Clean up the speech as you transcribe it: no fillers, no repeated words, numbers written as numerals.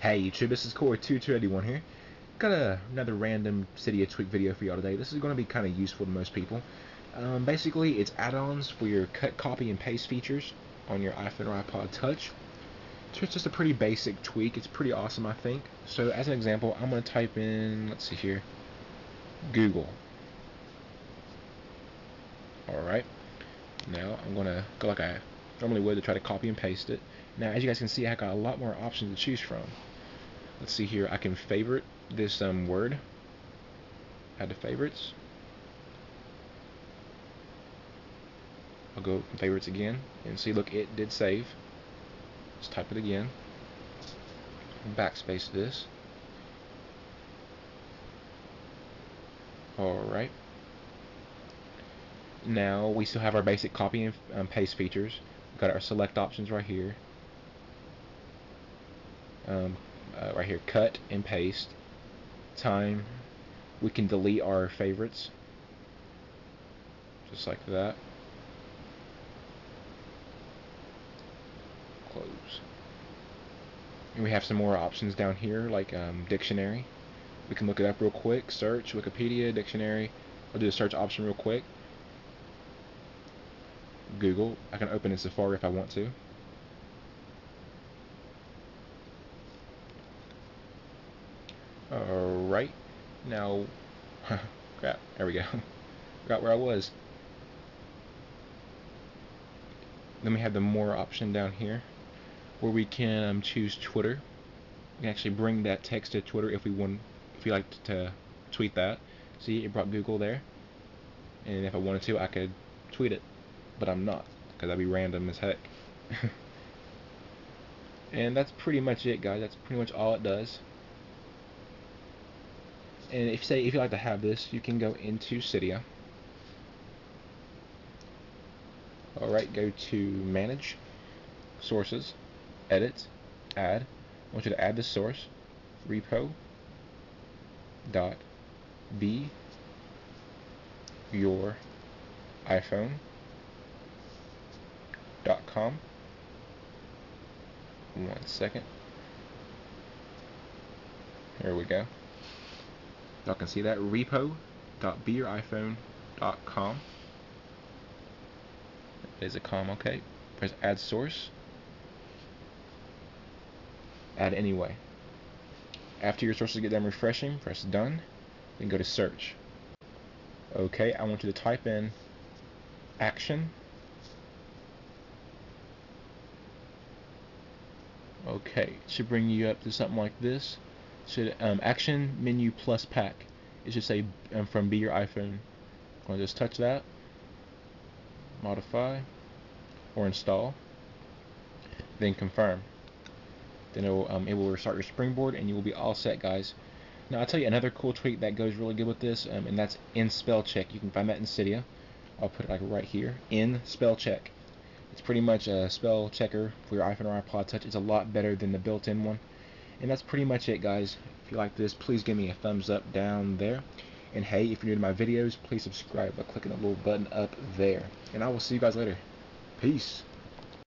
Hey YouTube, this is Koi2281 here. Got another random Cydia tweak video for y'all today. This is going to be kind of useful to most people. Basically, it's add-ons for your cut, copy, and paste features on your iPhone or iPod Touch. So it's just a pretty basic tweak. It's pretty awesome, I think. So as an example, I'm going to type in, let's see here, Google. Alright. Now I'm going to go like I normally would to try to copy and paste it. Now as you guys can see, I got a lot more options to choose from. Let's see here, I can favorite this word, add to favorites. I'll go favorites again and see, look, it did save. Let's type it again, backspace this. Alright, now we still have our basic copy and paste features. We've got our select options right here, cut and paste, time. We can delete our favorites just like that, close. And we have some more options down here like dictionary. We can look it up real quick, search Wikipedia, dictionary. I'll do the search option real quick, Google. I can open in Safari if I want to. Alright, now, crap, there we go, forgot where I was. Then we have the more option down here where we can choose Twitter. We can actually bring that text to Twitter if we want, if you like to tweet that. See, it brought Google there, and if I wanted to I could tweet it, but I'm not, because that'd be random as heck. And that's pretty much it, guys. That's pretty much all it does. And if say if you like to have this, you can go into Cydia. Alright, go to manage, sources, edit, add. I want you to add the source, repo.beyouriphone.com. 1 second. Here we go. Y'all can see that, repo.beyouriphone.com. There's a com, okay. Press add source. Add anyway. After your sources get done refreshing, press done. Then go to search. Okay, I want you to type in action. Okay, it should bring you up to something like this. Should Action Menu Plus Pack. It should say from BeYourIPhone. I'm going to just touch that, modify or install, then confirm. Then it will restart your springboard and you will be all set, guys. Now I'll tell you another cool tweak that goes really good with this, and that's in spell check. You can find that in Cydia. I'll put it like right here, in spell check. It's pretty much a spell checker for your iPhone or iPod Touch. It's a lot better than the built-in one. And that's pretty much it, guys. If you like this, please give me a thumbs up down there. And hey, if you're new to my videos, please subscribe by clicking the little button up there. And I will see you guys later. Peace.